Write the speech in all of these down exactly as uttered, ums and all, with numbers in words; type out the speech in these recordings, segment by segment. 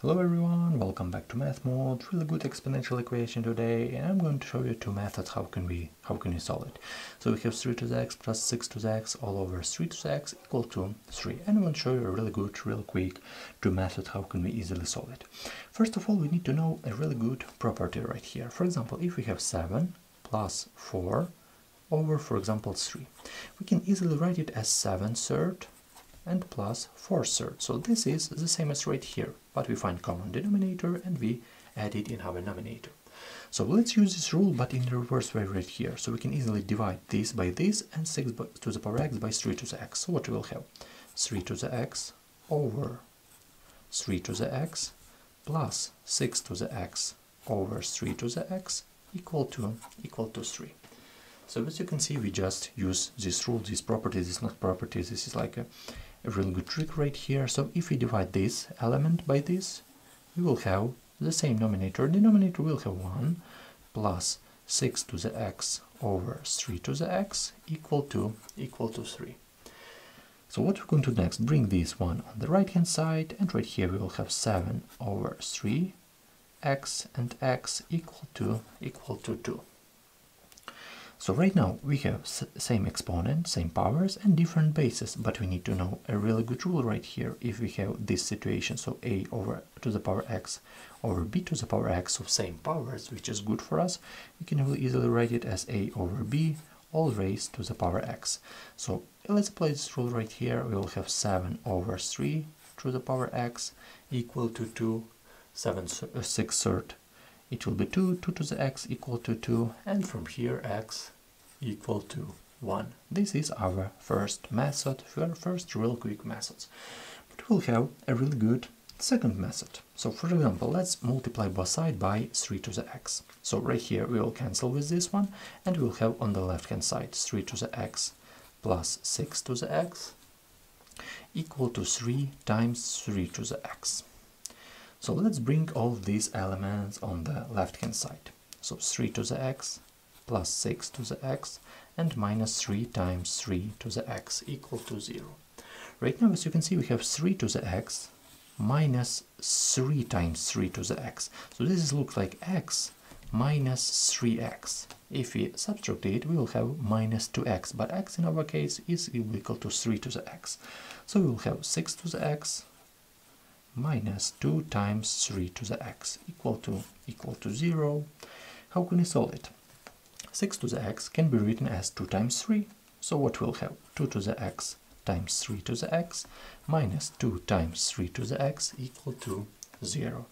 Hello everyone, welcome back to Math Mode. Really good exponential equation today, and I'm going to show you two methods how can we how can you solve it. So we have three to the x plus six to the x all over three to the x equal to three, and I'm going to show you a really good, real quick two method how can we easily solve it. First of all, we need to know a really good property right here. For example, if we have seven plus four over, for example, three, we can easily write it as seven thirds and plus four thirds. So this is the same as right here, but we find common denominator and we add it in our numerator. So let's use this rule, but in the reverse way right here. So we can easily divide this by this and six to the power x by three to the x. So what we will have? three to the x over three to the x plus six to the x over three to the x equal to equal to three. So as you can see, we just use this rule, this property, this is not property, this is like a A really good trick right here. So if we divide this element by this, we will have the same denominator. Denominator will have one plus six to the x over three to the x equal to equal to three. So what we're going to do next, bring this one on the right hand side, and right here we will have seven over three x and x equal to equal to two. So right now we have same exponent, same powers and different bases, but we need to know a really good rule right here. If we have this situation, so a over to the power x over b to the power x of same powers, which is good for us, we can really easily write it as a over b all raised to the power x. So let's apply this rule right here. We will have seven over three to the power x equal to two, seven, uh, six third. It will be two, two to the x equal to two, and from here x equal to one. This is our first method, our first real quick methods. But we'll have a really good second method. So for example, let's multiply both sides by three to the x. So right here we will cancel with this one, and we'll have on the left hand side three to the x plus six to the x equal to three times three to the x. So let's bring all these elements on the left-hand side. So three to the x plus six to the x and minus three times three to the x equal to zero. Right now, as you can see, we have three to the x minus three times three to the x. So this looks like x minus three x. If we subtract it, we will have minus two x, but x in our case is equal to three to the x. So we will have six to the x minus two times three to the x equal to equal to zero. How can we solve it? six to the x can be written as two times three. So what we'll have? two to the x times three to the x minus two times three to the x equal to zero.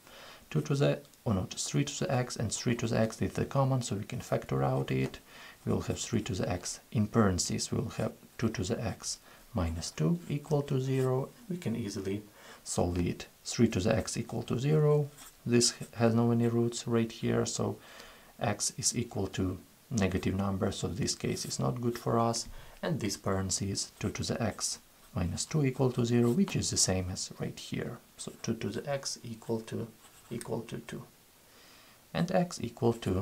two to the, or not, three to the x and three to the x is the common, so we can factor out it. We will have three to the x in parentheses. We will have two to the x minus two equal to zero. We can easily solve it. three to the x equal to zero. This has no any roots right here, so x is equal to negative number, so this case is not good for us. And this parentheses two to the x minus two equal to zero, which is the same as right here. So two to the x equal to equal to two, and x equal to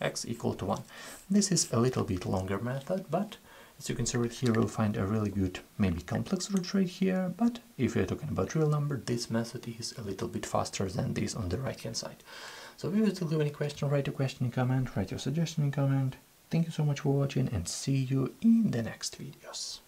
x equal to one. This is a little bit longer method, but as you can see right here, we'll find a really good, maybe complex root right here, but if you're talking about real number, this method is a little bit faster than this on the right-hand side. So if you still have any question, write your question in comment, write your suggestion in comment. Thank you so much for watching, and see you in the next videos.